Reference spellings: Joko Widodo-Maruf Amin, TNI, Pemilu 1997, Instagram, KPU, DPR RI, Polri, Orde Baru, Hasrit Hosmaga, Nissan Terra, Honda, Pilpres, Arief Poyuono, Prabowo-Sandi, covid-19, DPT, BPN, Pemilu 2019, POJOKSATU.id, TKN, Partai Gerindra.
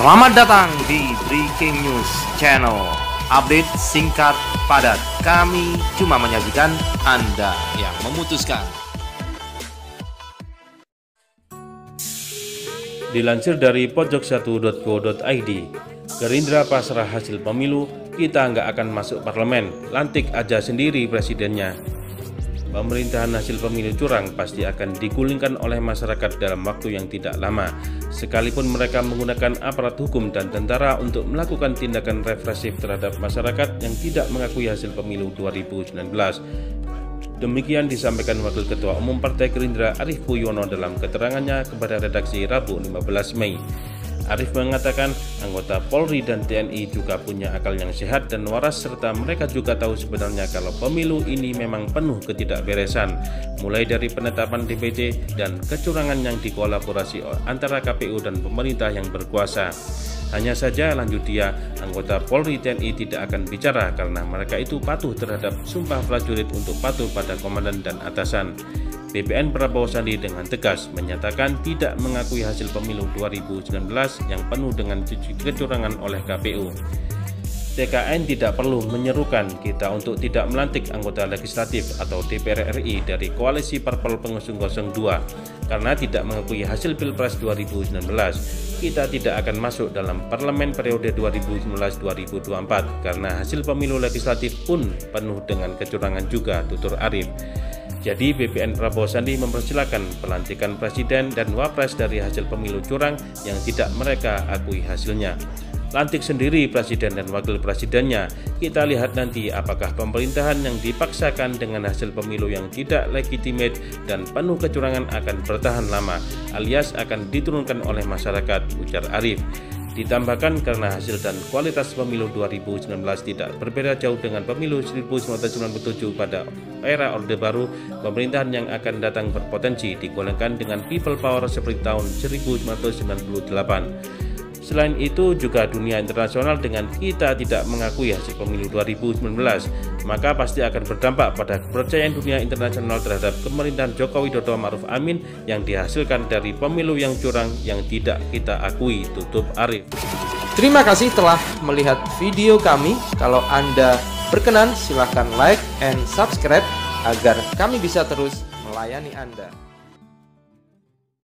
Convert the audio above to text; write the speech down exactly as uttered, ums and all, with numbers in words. Selamat datang di Breaking News Channel. Update singkat padat. Kami cuma menyajikan Anda yang memutuskan. Dilansir dari pojok satu titik co titik id, Gerindra pasrah hasil pemilu, kita nggak akan masuk parlemen, lantik aja sendiri presidennya. Pemerintahan hasil pemilu curang pasti akan digulingkan oleh masyarakat dalam waktu yang tidak lama, sekalipun mereka menggunakan aparat hukum dan tentara untuk melakukan tindakan represif terhadap masyarakat yang tidak mengakui hasil pemilu dua ribu sembilan belas. Demikian disampaikan Wakil Ketua Umum Partai Gerindra Arief Poyuono dalam keterangannya kepada redaksi Rabu lima belas Mei. Arief mengatakan anggota Polri dan T N I juga punya akal yang sehat dan waras, serta mereka juga tahu sebenarnya kalau pemilu ini memang penuh ketidakberesan, mulai dari penetapan D P T dan kecurangan yang dikolaborasi antara K P U dan pemerintah yang berkuasa. Hanya saja, lanjut dia, anggota Polri T N I tidak akan bicara karena mereka itu patuh terhadap sumpah prajurit untuk patuh pada komandan dan atasan. B P N Prabowo-Sandi dengan tegas menyatakan tidak mengakui hasil pemilu dua ribu sembilan belas yang penuh dengan kecurangan oleh K P U. T K N tidak perlu menyerukan kita untuk tidak melantik anggota legislatif atau D P R R I dari koalisi parpol pengusung nol dua karena tidak mengakui hasil Pilpres dua ribu sembilan belas. Kita tidak akan masuk dalam parlemen periode dua ribu sembilan belas dua ribu dua puluh empat karena hasil pemilu legislatif pun penuh dengan kecurangan juga, tutur Arief. Jadi B P N Prabowo-Sandi mempersilahkan pelantikan presiden dan wapres dari hasil pemilu curang yang tidak mereka akui hasilnya. Lantik sendiri presiden dan wakil presidennya. Kita lihat nanti apakah pemerintahan yang dipaksakan dengan hasil pemilu yang tidak legitimate dan penuh kecurangan akan bertahan lama, alias akan diturunkan oleh masyarakat, ujar Arief. Ditambahkan karena hasil dan kualitas pemilu dua ribu sembilan belas tidak berbeda jauh dengan pemilu seribu sembilan ratus sembilan puluh tujuh pada era Orde Baru, pemerintahan yang akan datang berpotensi digolongkan dengan people power seperti tahun seribu sembilan ratus sembilan puluh delapan. Selain itu juga dunia internasional dengan kita tidak mengakui hasil pemilu dua ribu sembilan belas, maka pasti akan berdampak pada kepercayaan dunia internasional terhadap pemerintahan Jokowi Dodo Ma'ruf Amin yang dihasilkan dari pemilu yang curang yang tidak kita akui, tutup Arief. Terima kasih telah melihat video kami. Kalau Anda berkenan silahkan like and subscribe agar kami bisa terus melayani Anda.